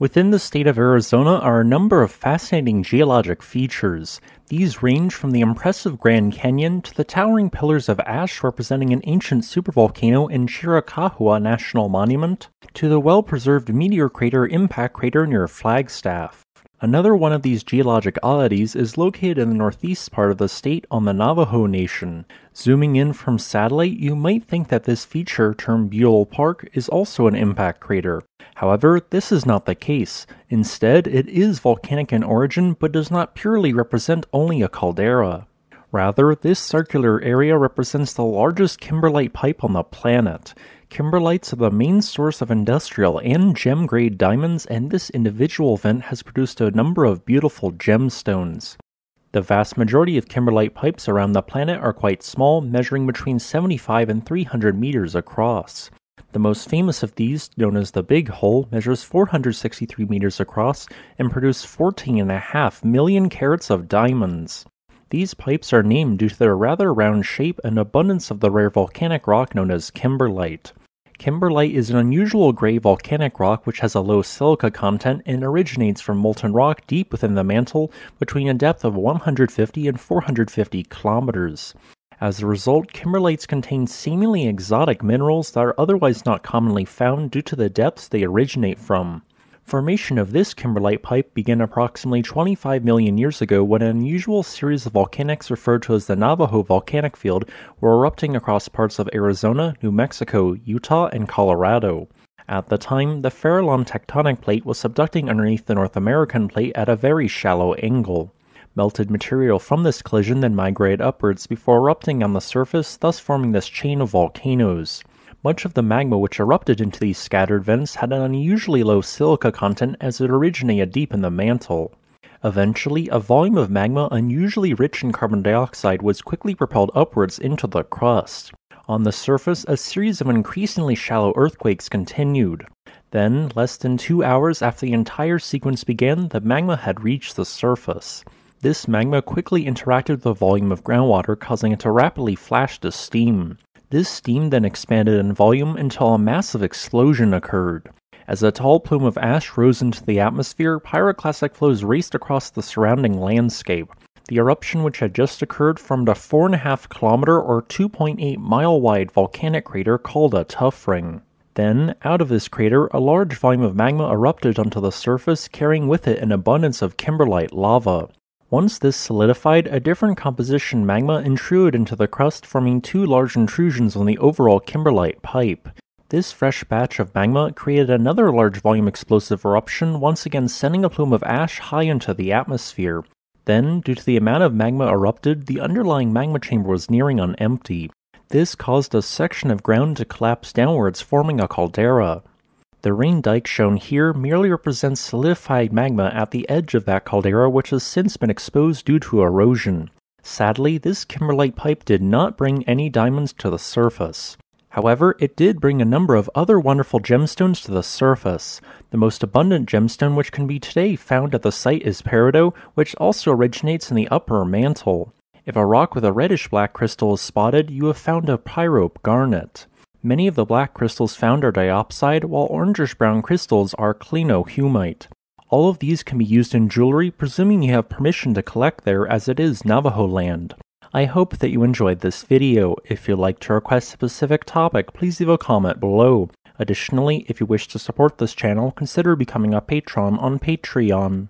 Within the state of Arizona are a number of fascinating geologic features. These range from the impressive Grand Canyon to the towering pillars of ash representing an ancient supervolcano in Chiricahua National Monument, to the well-preserved meteor crater impact crater near Flagstaff. Another one of these geologic oddities is located in the northeast part of the state on the Navajo Nation. Zooming in from satellite, you might think that this feature, termed Buell Park, is also an impact crater. However, this is not the case. Instead, it is volcanic in origin, but does not purely represent only a caldera. Rather, this circular area represents the largest kimberlite pipe on the planet. Kimberlites are the main source of industrial and gem-grade diamonds, and this individual vent has produced a number of beautiful gemstones. The vast majority of kimberlite pipes around the planet are quite small, measuring between 75 and 300 meters across. The most famous of these, known as the Big Hole, measures 463 meters across and produced 14.5 million carats of diamonds. These pipes are named due to their rather round shape and abundance of the rare volcanic rock known as kimberlite. Kimberlite is an unusual gray volcanic rock which has a low silica content and originates from molten rock deep within the mantle between a depth of 150 and 450 kilometers. As a result, kimberlites contain seemingly exotic minerals that are otherwise not commonly found due to the depths they originate from. Formation of this kimberlite pipe began approximately 25 million years ago when an unusual series of volcanics referred to as the Navajo Volcanic Field were erupting across parts of Arizona, New Mexico, Utah, and Colorado. At the time, the Farallon tectonic plate was subducting underneath the North American plate at a very shallow angle. Melted material from this collision then migrated upwards before erupting on the surface, thus forming this chain of volcanoes. Much of the magma which erupted into these scattered vents had an unusually low silica content as it originated deep in the mantle. Eventually, a volume of magma unusually rich in carbon dioxide was quickly propelled upwards into the crust. On the surface, a series of increasingly shallow earthquakes continued. Then, less than 2 hours after the entire sequence began, the magma had reached the surface. This magma quickly interacted with the volume of groundwater, causing it to rapidly flash to steam. This steam then expanded in volume until a massive explosion occurred. As a tall plume of ash rose into the atmosphere, pyroclastic flows raced across the surrounding landscape. The eruption which had just occurred formed a 4.5 kilometer or 2.8 mile wide volcanic crater called a tuff ring. Then, out of this crater, a large volume of magma erupted onto the surface, carrying with it an abundance of kimberlite lava. Once this solidified, a different composition magma intruded into the crust, forming two large intrusions on the overall kimberlite pipe. This fresh batch of magma created another large volume explosive eruption, once again sending a plume of ash high into the atmosphere. Then, due to the amount of magma erupted, the underlying magma chamber was nearing on empty. This caused a section of ground to collapse downwards, forming a caldera. The ring dike shown here merely represents solidified magma at the edge of that caldera, which has since been exposed due to erosion. Sadly, this kimberlite pipe did not bring any diamonds to the surface. However, it did bring a number of other wonderful gemstones to the surface. The most abundant gemstone which can be today found at the site is peridot, which also originates in the upper mantle. If a rock with a reddish-black crystal is spotted, you have found a pyrope garnet. Many of the black crystals found are diopside, while orangish-brown crystals are clinohumite. All of these can be used in jewelry, presuming you have permission to collect there as it is Navajo land. I hope that you enjoyed this video. If you'd like to request a specific topic, please leave a comment below. Additionally, if you wish to support this channel, consider becoming a patron on Patreon.